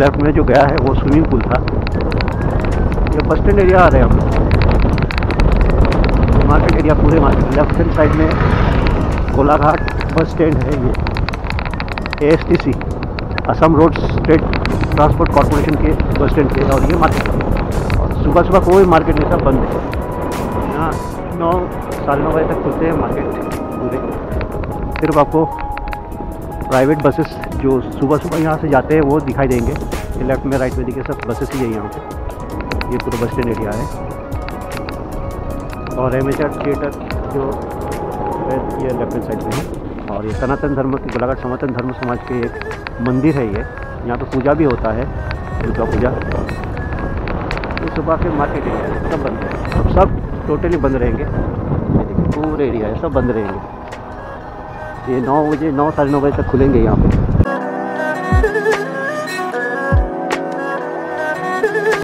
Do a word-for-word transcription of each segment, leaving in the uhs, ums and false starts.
Left में जो गया है वो स्विमिंग पूल था। ये बस स्टैंड एरिया आ रहे हैं हम लोग, मार्केट एरिया, पूरे मार्केट। लेफ्ट हैंड साइड में गोलाघाट बस स्टैंड है, ये STC Assam road state transport corporation के बस स्टैंड के, और ये मार्केट। और सुबह सुबह कोई मार्केट नहीं, सब बंद है यहाँ। नौ साढ़े नौ बजे तक खुलते हैं मार्केट पूरे। सिर्फ आपको प्राइवेट बसेस जो सुबह सुबह यहाँ से जाते हैं वो दिखाई देंगे। ये लेफ्ट में राइट में दिखे सब बसेस ही है यहाँ पर। ये पूरा बस स्टैंड एरिया है, और एमएचए थिएटर जो है ये लेफ्ट साइड में है। और ये सनातन धर्म के, गोलाघाट सनातन धर्म समाज के एक मंदिर है ये, यहाँ पर पूजा भी होता है, दुर्गा पूजा। तो सुबह के मार्केट एरिया सब बंद है, सब सब टोटली बंद रहेंगे, पूरे एरिया है सब बंद रहेंगे। ये नौ बजे नौ साढ़े नौ बजे तक खुलेंगे यहाँ पे।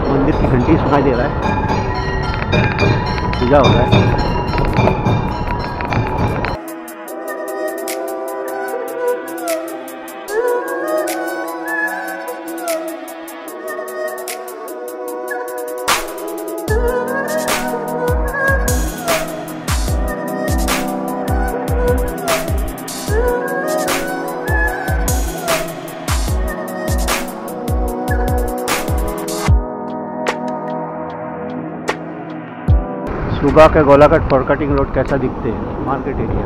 मंदिर की घंटी सुनाई दे रहा है, पूजा हो रहा है। सुबह का गोलाघाट फॉरकटिंग रोड कैसा दिखते हैं मार्केट एरिया।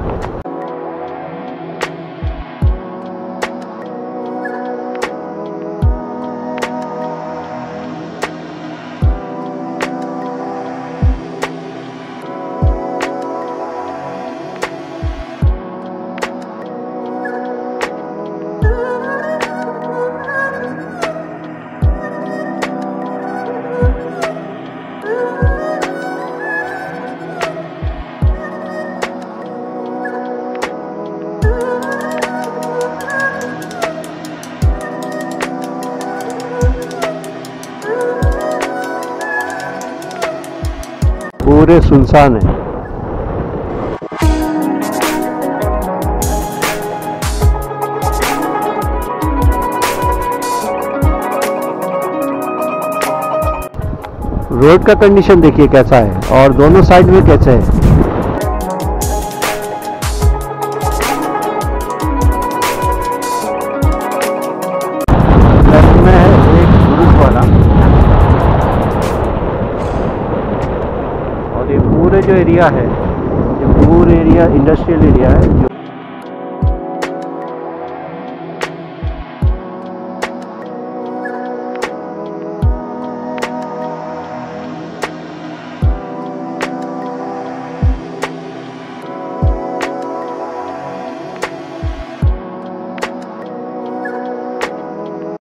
पूरे सुनसान है। रोड का कंडीशन देखिए कैसा है, और दोनों साइड में कैसे है। जो एरिया है, जो पूरे एरिया इंडस्ट्रियल एरिया है।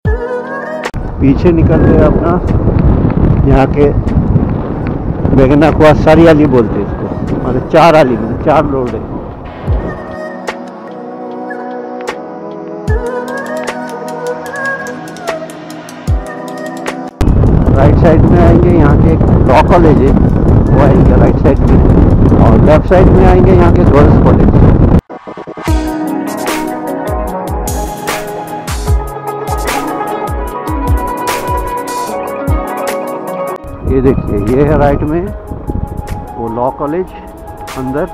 जो पीछे निकल गए अपना यहाँ के बेगना को सारी आली बोलते हैं इसको, और चार आली मतलब चार रोड है। राइट साइड में आएंगे यहाँ के एक लॉ कॉलेज है, वो आएंगे राइट साइड में, और लेफ्ट साइड में आएंगे यहाँ के गर्ल्स कॉलेज। ये देखिए, ये है राइट में वो लॉ कॉलेज अंदर,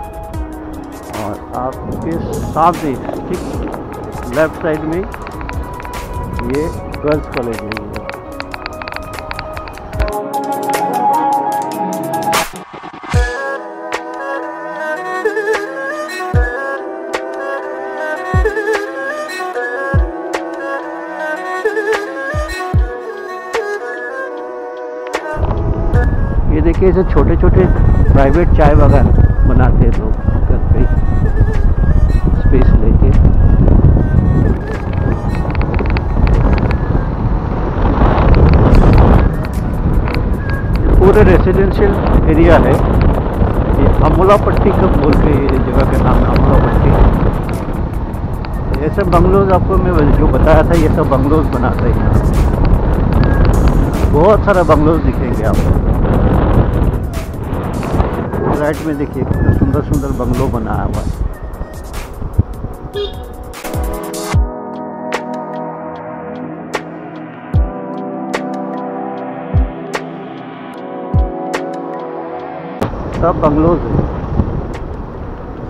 और आपके सामने ठीक लेफ्ट साइड में ये गर्ल्स कॉलेज है। ये देखिए, इसे छोटे छोटे प्राइवेट चाय बागान बनाते हैं लोग घर पे स्पेस लेके। पूरे रेसिडेंशियल एरिया है ये। अमोलापट्टी कब बोल के ये जगह का नाम है अमोलापट्टी। ये सब बंगलोज आपको मैं जो बताया था, ये सब बंगलोज बनाते हैं। बहुत सारा बंगलोज दिखेंगे आपको। राइट में देखिए कितना सुंदर सुंदर बंगलो बनाया हुआ है। सब बंगलोज है,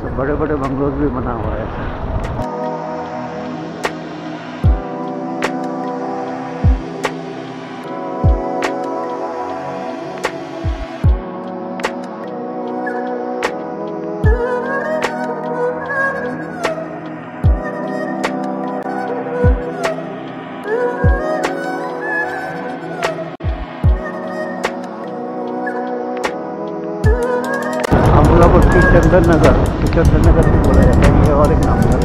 सब बड़े बड़े बंगलोज भी बना हुआ है। अमोलापट्टी चंद्रनगर चंद्रनगर से बोला जाता है ये, और एक नाम है।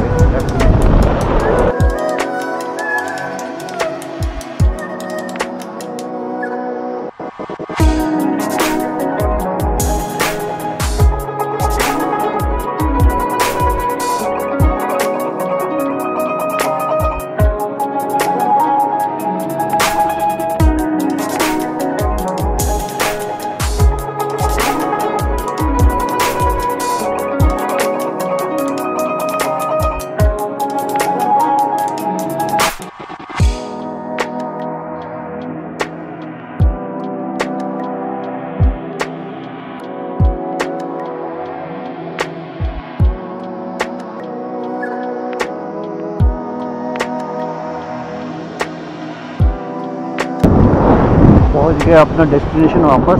पहुँच गया अपना डेस्टिनेशन वापस,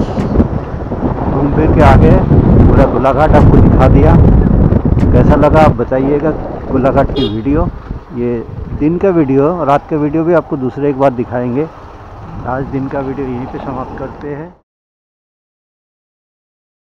घूम फिर के आ गए। पूरा गोलाघाट आपको दिखा दिया, कैसा लगा आप बताइएगा। गोलाघाट की वीडियो, ये दिन का वीडियो, रात का वीडियो भी आपको दूसरे एक बार दिखाएंगे। आज दिन का वीडियो यहीं पे समाप्त करते हैं।